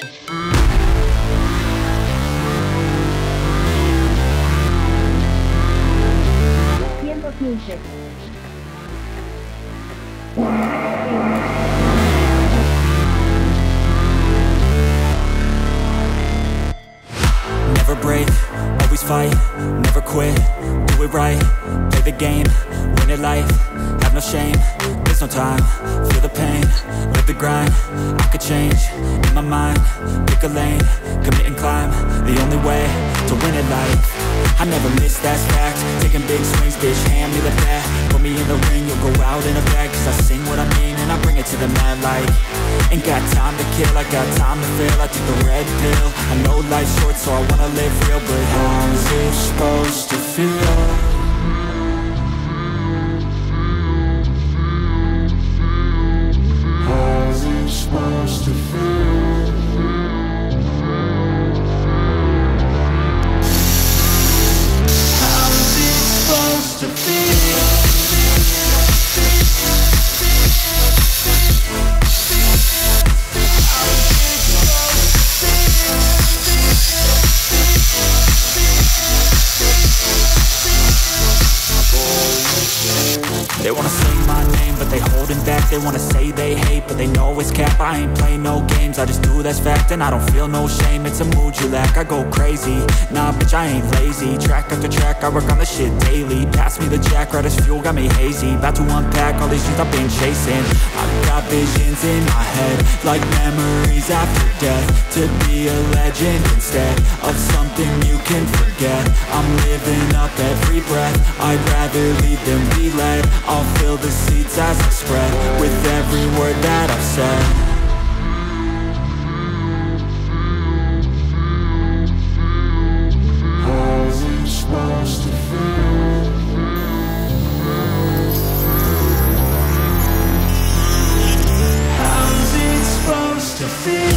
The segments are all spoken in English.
115. 5. Never quit, do it right, play the game, win at life, have no shame, there's no time, feel the pain, live the grind, I could change, in my mind, pick a lane, commit and climb, the only way, to win at life, I never miss, that's fact, taking big swings, bitch, hand me the bat, put me in the ring, you'll go out in a bag, cause I sing what I mean, and I bring it to the mad light. Ain't got time to kill, I got time to feel. I took the red pill, I know life's short, so I wanna live real, but how's it supposed to feel? How's it supposed to feel? How's it supposed to feel? They wanna say my name, but they holding back. They wanna say they hate, but they know it's cap. I ain't play no games, I just do that's fact. And I don't feel no shame, it's a mood you lack. I go crazy, nah bitch I ain't lazy. Track after track, I work on this shit daily. Pass me the jack, right as fuel, got me hazy. About to unpack all these things I've been chasing. I've got visions in my head, like memories after death. To be a legend instead of something you can forget. I'm living up every breath, I'd rather lead than be led. I'll fill the seeds as I spread with every word that I've said. How's it supposed to feel? How's it supposed to feel?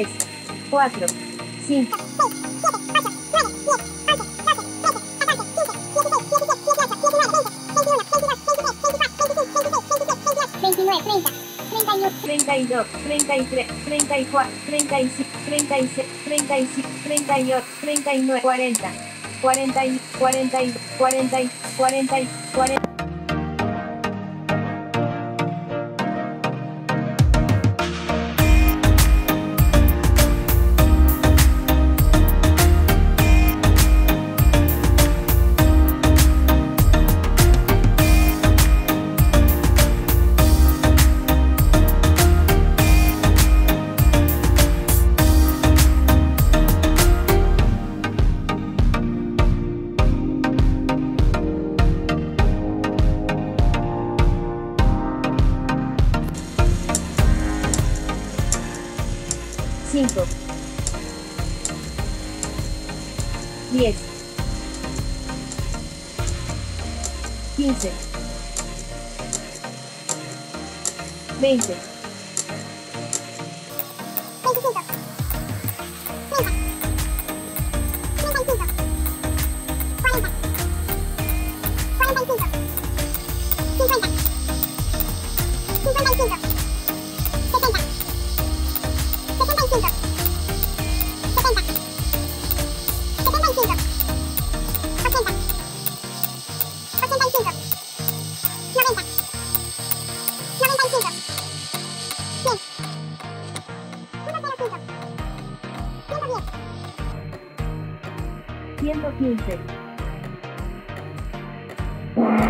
3, 4, 5, 6, 7, 8, 9, 10. Wow.